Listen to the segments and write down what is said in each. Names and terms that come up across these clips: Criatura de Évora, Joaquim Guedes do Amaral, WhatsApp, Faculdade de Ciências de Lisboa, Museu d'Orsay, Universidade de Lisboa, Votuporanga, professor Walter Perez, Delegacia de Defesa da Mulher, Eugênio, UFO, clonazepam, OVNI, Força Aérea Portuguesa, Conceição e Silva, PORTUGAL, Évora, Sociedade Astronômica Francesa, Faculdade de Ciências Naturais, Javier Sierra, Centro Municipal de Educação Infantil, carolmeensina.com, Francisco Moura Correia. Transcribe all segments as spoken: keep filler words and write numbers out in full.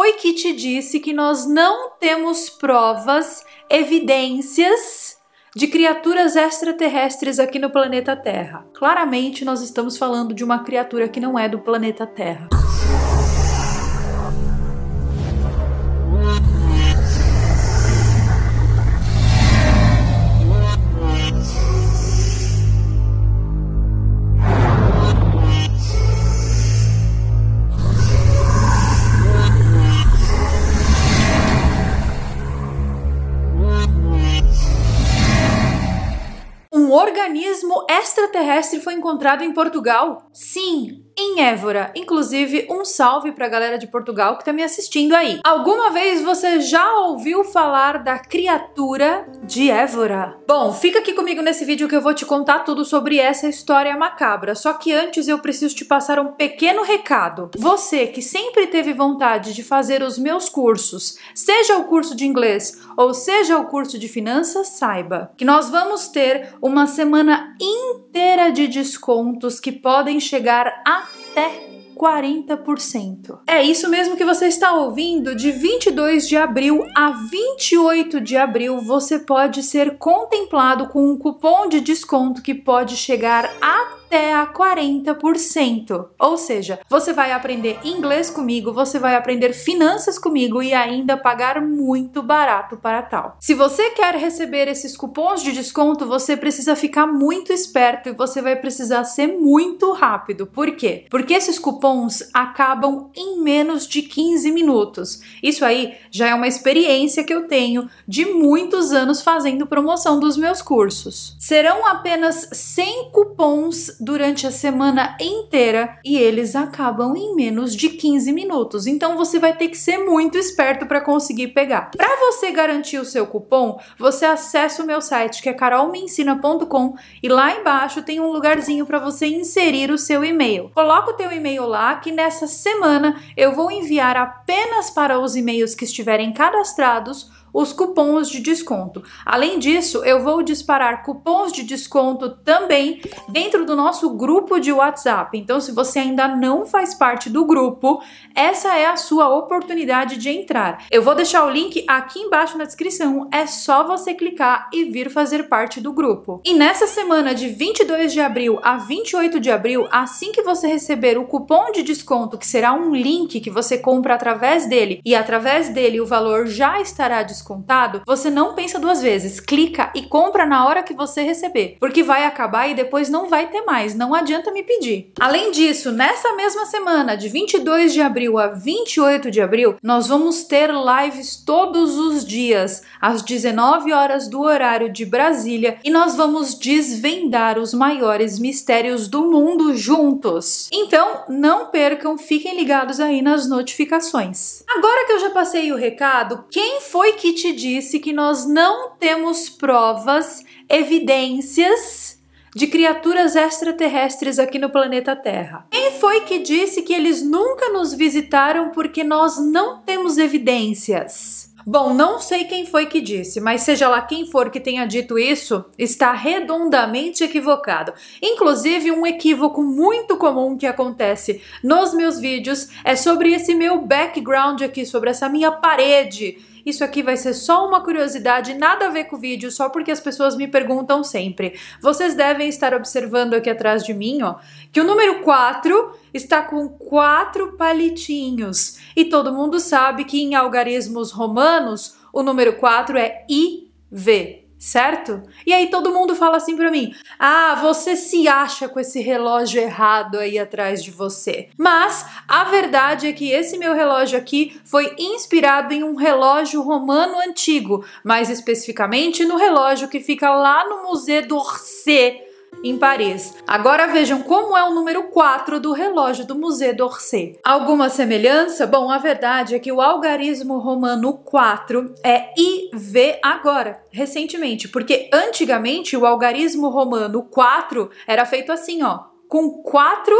foi que te disse que nós não temos provas, evidências de criaturas extraterrestres aqui no planeta Terra? Claramente nós estamos falando de uma criatura que não é do planeta Terra. Um organismo extraterrestre foi encontrado em Portugal? Sim, em Évora. Inclusive, um salve para a galera de Portugal que tá me assistindo aí. Alguma vez você já ouviu falar da criatura de Évora? Bom, fica aqui comigo nesse vídeo que eu vou te contar tudo sobre essa história macabra. Só que antes eu preciso te passar um pequeno recado. Você que sempre teve vontade de fazer os meus cursos, seja o curso de inglês ou seja o curso de finanças, saiba que nós vamos ter uma Uma semana inteira de descontos que podem chegar até quarenta por cento. É isso mesmo que você está ouvindo, de vinte e dois de abril a vinte e oito de abril você pode ser contemplado com um cupom de desconto que pode chegar até a quarenta por cento. Ou seja, você vai aprender inglês comigo, você vai aprender finanças comigo e ainda pagar muito barato para tal. Se você quer receber esses cupons de desconto, você precisa ficar muito esperto e você vai precisar ser muito rápido. Por quê? Porque esses cupons acabam em menos de quinze minutos. Isso aí já é uma experiência que eu tenho de muitos anos fazendo promoção dos meus cursos. Serão apenas cem cupons durante a semana inteira e eles acabam em menos de quinze minutos. Então você vai ter que ser muito esperto para conseguir pegar. Para você garantir o seu cupom, você acessa o meu site, que é carol me ensina ponto com, e lá embaixo tem um lugarzinho para você inserir o seu e-mail. Coloca o teu e-mail lá, que nessa semana eu vou enviar apenas para os e-mails que estiverem cadastrados os cupons de desconto. Além disso, eu vou disparar cupons de desconto também dentro do nosso grupo de WhatsApp. Então, se você ainda não faz parte do grupo, essa é a sua oportunidade de entrar. Eu vou deixar o link aqui embaixo na descrição, é só você clicar e vir fazer parte do grupo. E nessa semana de vinte e dois de abril a vinte e oito de abril, assim que você receber o cupom de desconto, que será um link que você compra através dele, e através dele o valor já estará disponível descontado, você não pensa duas vezes, clica e compra na hora que você receber, porque vai acabar e depois não vai ter mais, não adianta me pedir. Além disso, nessa mesma semana, de vinte e dois de abril a vinte e oito de abril, nós vamos ter lives todos os dias, às dezenove horas do horário de Brasília, e nós vamos desvendar os maiores mistérios do mundo juntos. Então, não percam, fiquem ligados aí nas notificações. Agora que eu já passei o recado, quem foi que te disse que nós não temos provas, evidências de criaturas extraterrestres aqui no planeta Terra? Quem foi que disse que eles nunca nos visitaram porque nós não temos evidências? Bom, não sei quem foi que disse, mas seja lá quem for que tenha dito isso, está redondamente equivocado. Inclusive, um equívoco muito comum que acontece nos meus vídeos é sobre esse meu background aqui, sobre essa minha parede. Isso aqui vai ser só uma curiosidade, nada a ver com o vídeo, só porque as pessoas me perguntam sempre. Vocês devem estar observando aqui atrás de mim, ó, que o número quatro está com quatro palitinhos. E todo mundo sabe que em algarismos romanos, o número quatro é I V. Certo? E aí todo mundo fala assim pra mim: ah, você se acha com esse relógio errado aí atrás de você. Mas a verdade é que esse meu relógio aqui foi inspirado em um relógio romano antigo, mais especificamente no relógio que fica lá no Museu d'Orsay, em Paris. Agora vejam como é o número quatro do relógio do Museu d'Orsay. Alguma semelhança? Bom, a verdade é que o algarismo romano quatro é I V agora, recentemente, porque antigamente o algarismo romano quatro era feito assim, ó, com quatro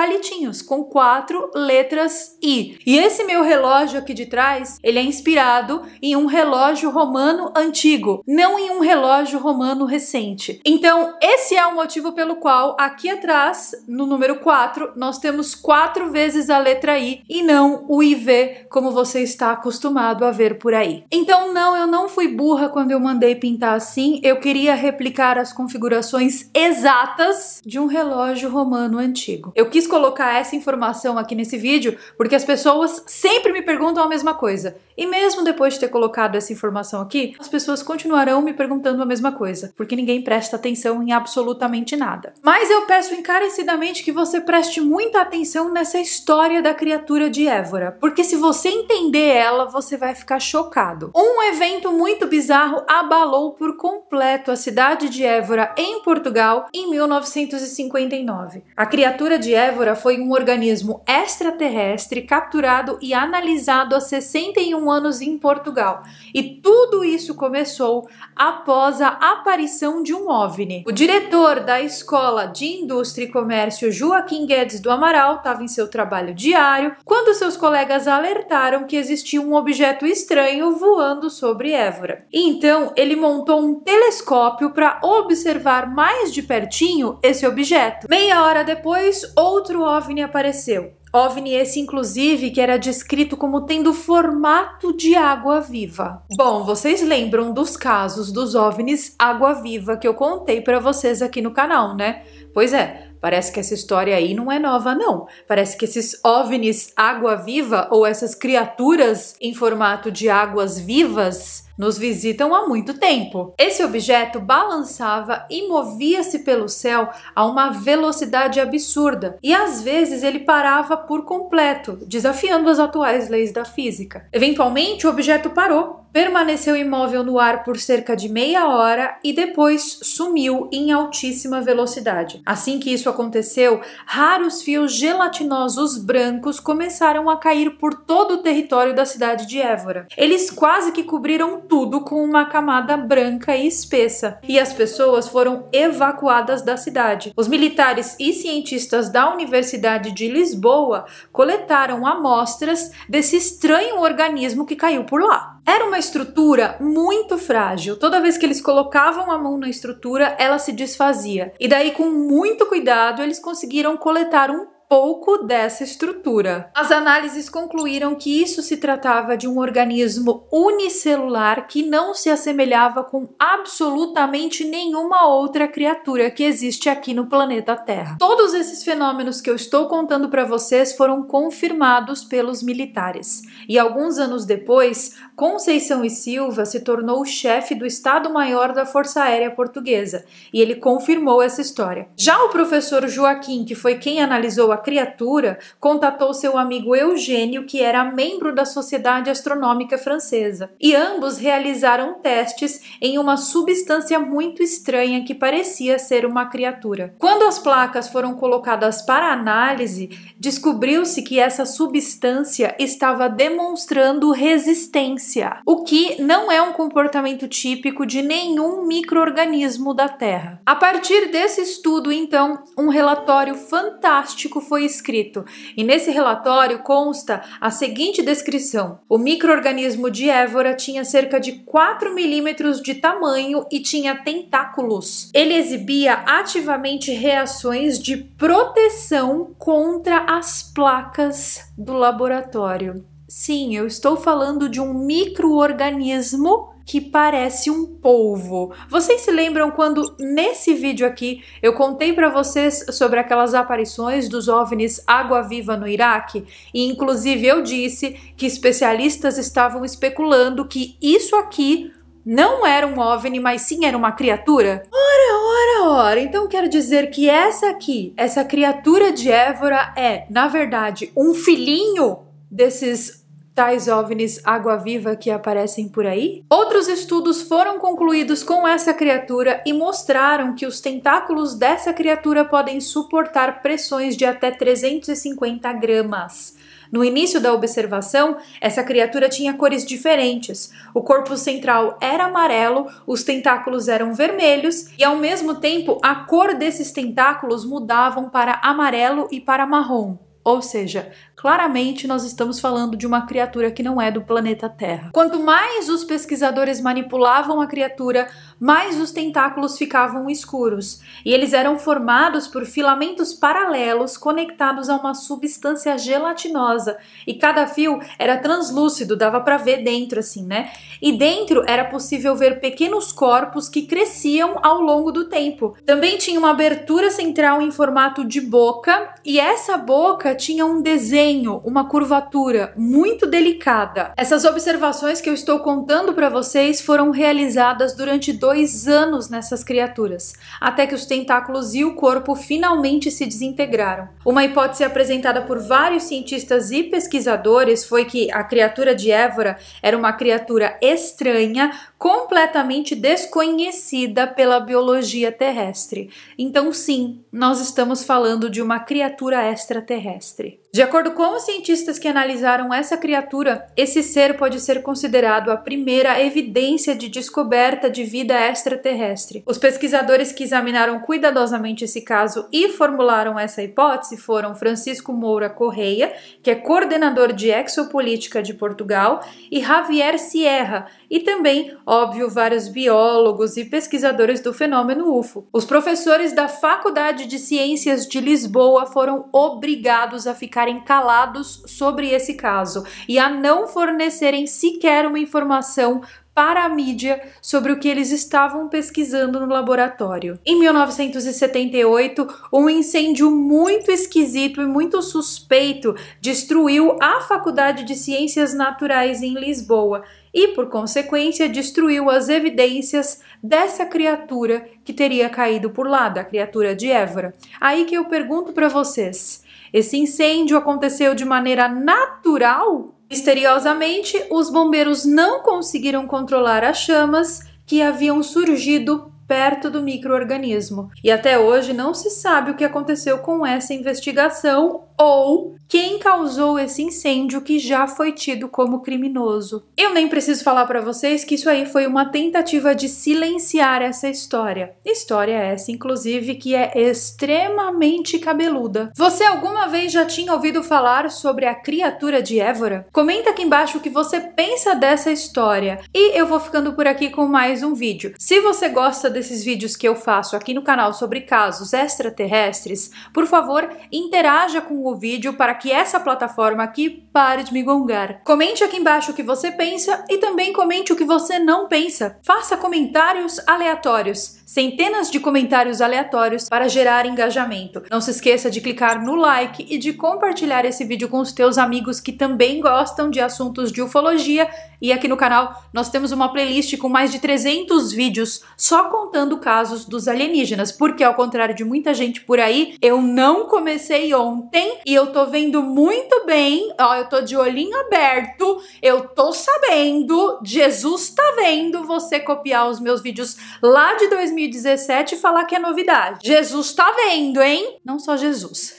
palitinhos com quatro letras I. E esse meu relógio aqui de trás, ele é inspirado em um relógio romano antigo, não em um relógio romano recente. Então, esse é o motivo pelo qual aqui atrás, no número quatro, nós temos quatro vezes a letra I e não o I V, como você está acostumado a ver por aí. Então, não, eu não fui burra quando eu mandei pintar assim, eu queria replicar as configurações exatas de um relógio romano antigo. Eu quis colocar essa informação aqui nesse vídeo porque as pessoas sempre me perguntam a mesma coisa. E mesmo depois de ter colocado essa informação aqui, as pessoas continuarão me perguntando a mesma coisa, porque ninguém presta atenção em absolutamente nada. Mas eu peço encarecidamente que você preste muita atenção nessa história da criatura de Évora, porque se você entender ela, você vai ficar chocado. Um evento muito bizarro abalou por completo a cidade de Évora em Portugal em mil novecentos e cinquenta e nove. A criatura de Évora foi um organismo extraterrestre capturado e analisado há sessenta e um anos em Portugal. E tudo isso começou após a aparição de um OVNI. O diretor da Escola de Indústria e Comércio, Joaquim Guedes do Amaral, estava em seu trabalho diário quando seus colegas alertaram que existia um objeto estranho voando sobre Évora. Então, ele montou um telescópio para observar mais de pertinho esse objeto. Meia hora depois, outro OVNI apareceu. OVNI esse, inclusive, que era descrito como tendo formato de água viva. Bom, vocês lembram dos casos dos OVNIs água viva que eu contei para vocês aqui no canal, né? Pois é. Parece que essa história aí não é nova, não. Parece que esses OVNIs água-viva, ou essas criaturas em formato de águas vivas, nos visitam há muito tempo. Esse objeto balançava e movia-se pelo céu a uma velocidade absurda, e às vezes ele parava por completo, desafiando as atuais leis da física. Eventualmente, o objeto parou, permaneceu imóvel no ar por cerca de meia hora e depois sumiu em altíssima velocidade. Assim que isso aconteceu, raros fios gelatinosos brancos começaram a cair por todo o território da cidade de Évora. Eles quase que cobriram tudo com uma camada branca e espessa, e as pessoas foram evacuadas da cidade. Os militares e cientistas da Universidade de Lisboa coletaram amostras desse estranho organismo que caiu por lá. Era uma estrutura muito frágil. Toda vez que eles colocavam a mão na estrutura, ela se desfazia. E daí, com muito cuidado, eles conseguiram coletar um pouco dessa estrutura. As análises concluíram que isso se tratava de um organismo unicelular que não se assemelhava com absolutamente nenhuma outra criatura que existe aqui no planeta Terra. Todos esses fenômenos que eu estou contando para vocês foram confirmados pelos militares. E alguns anos depois, Conceição e Silva se tornou o chefe do Estado-Maior da Força Aérea Portuguesa, e ele confirmou essa história. Já o professor Joaquim, que foi quem analisou a A criatura, contatou seu amigo Eugênio, que era membro da Sociedade Astronômica Francesa, e ambos realizaram testes em uma substância muito estranha que parecia ser uma criatura. Quando as placas foram colocadas para análise, descobriu-se que essa substância estava demonstrando resistência, o que não é um comportamento típico de nenhum micro-organismo da Terra. A partir desse estudo, então, um relatório fantástico foi foi escrito, e nesse relatório consta a seguinte descrição: o micro-organismo de Évora tinha cerca de quatro milímetros de tamanho e tinha tentáculos. Ele exibia ativamente reações de proteção contra as placas do laboratório. Sim, eu estou falando de um micro-organismo que parece um polvo. Vocês se lembram quando, nesse vídeo aqui, eu contei para vocês sobre aquelas aparições dos OVNIs água-viva no Iraque? E, inclusive, eu disse que especialistas estavam especulando que isso aqui não era um OVNI, mas sim era uma criatura? Ora, ora, ora! Então quero dizer que essa aqui, essa criatura de Évora é, na verdade, um filhinho desses tais OVNIs água-viva que aparecem por aí? Outros estudos foram concluídos com essa criatura e mostraram que os tentáculos dessa criatura podem suportar pressões de até trezentos e cinquenta gramas. No início da observação, essa criatura tinha cores diferentes. O corpo central era amarelo, os tentáculos eram vermelhos e, ao mesmo tempo, a cor desses tentáculos mudavam para amarelo e para marrom. Ou seja, claramente nós estamos falando de uma criatura que não é do planeta Terra. Quanto mais os pesquisadores manipulavam a criatura, mais os tentáculos ficavam escuros, e eles eram formados por filamentos paralelos conectados a uma substância gelatinosa, e cada fio era translúcido, dava para ver dentro assim, né? E dentro era possível ver pequenos corpos que cresciam ao longo do tempo. Também tinha uma abertura central em formato de boca, e essa boca tinha um desenho, uma curvatura muito delicada. Essas observações que eu estou contando para vocês foram realizadas durante dois anos nessas criaturas, até que os tentáculos e o corpo finalmente se desintegraram. Uma hipótese apresentada por vários cientistas e pesquisadores foi que a criatura de Évora era uma criatura estranha, completamente desconhecida pela biologia terrestre. Então sim, nós estamos falando de uma criatura extraterrestre. De acordo com os cientistas que analisaram essa criatura, esse ser pode ser considerado a primeira evidência de descoberta de vida extraterrestre. Os pesquisadores que examinaram cuidadosamente esse caso e formularam essa hipótese foram Francisco Moura Correia, que é coordenador de exopolítica de Portugal, e Javier Sierra, e também, óbvio, vários biólogos e pesquisadores do fenômeno U F O. Os professores da Faculdade de Ciências de Lisboa foram obrigados a ficarem calados sobre esse caso e a não fornecerem sequer uma informação para a mídia sobre o que eles estavam pesquisando no laboratório. Em mil novecentos e setenta e oito, um incêndio muito esquisito e muito suspeito destruiu a Faculdade de Ciências Naturais em Lisboa e, por consequência, destruiu as evidências dessa criatura que teria caído por lá, da criatura de Évora. Aí que eu pergunto para vocês, esse incêndio aconteceu de maneira natural? Misteriosamente, os bombeiros não conseguiram controlar as chamas que haviam surgido perto do micro-organismo. E até hoje não se sabe o que aconteceu com essa investigação ou quem causou esse incêndio que já foi tido como criminoso. Eu nem preciso falar para vocês que isso aí foi uma tentativa de silenciar essa história. História essa, inclusive, que é extremamente cabeluda. Você alguma vez já tinha ouvido falar sobre a criatura de Évora? Comenta aqui embaixo o que você pensa dessa história. E eu vou ficando por aqui com mais um vídeo. Se você gosta desses vídeos que eu faço aqui no canal sobre casos extraterrestres, por favor, interaja com o vídeo para que essa plataforma aqui pare de me gongar. Comente aqui embaixo o que você pensa e também comente o que você não pensa. Faça comentários aleatórios, centenas de comentários aleatórios para gerar engajamento. Não se esqueça de clicar no like e de compartilhar esse vídeo com os teus amigos que também gostam de assuntos de ufologia. E aqui no canal nós temos uma playlist com mais de trezentos vídeos só contando casos dos alienígenas, porque ao contrário de muita gente por aí, eu não comecei ontem e eu tô vendo muito bem, ó, eu tô de olhinho aberto, eu tô sabendo, Jesus tá vendo você copiar os meus vídeos lá de dois mil e dezessete e falar que é novidade. Jesus tá vendo, hein? Não só Jesus,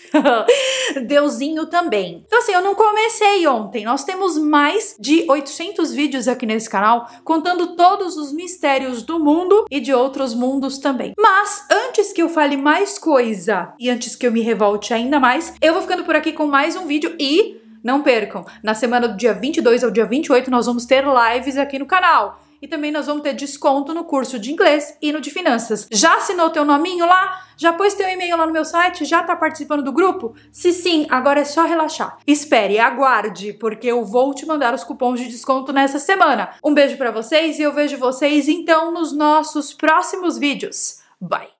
Deusinho também. Então assim, eu não comecei ontem, nós temos mais de oitocentos vídeos aqui nesse canal, contando todos os mistérios do mundo e de outros mundos também. Mas antes que eu fale mais coisa e antes que eu me revolte ainda mais, eu vou ficando por aqui com mais um vídeo e não percam, na semana do dia vinte e dois ao dia vinte e oito nós vamos ter lives aqui no canal e também nós vamos ter desconto no curso de inglês e no de finanças. Já assinou teu nominho lá? Já pôs teu e-mail lá no meu site? Já tá participando do grupo? Se sim, agora é só relaxar. Espere, aguarde, porque eu vou te mandar os cupons de desconto nessa semana. Um beijo pra vocês e eu vejo vocês então nos nossos próximos vídeos. Bye!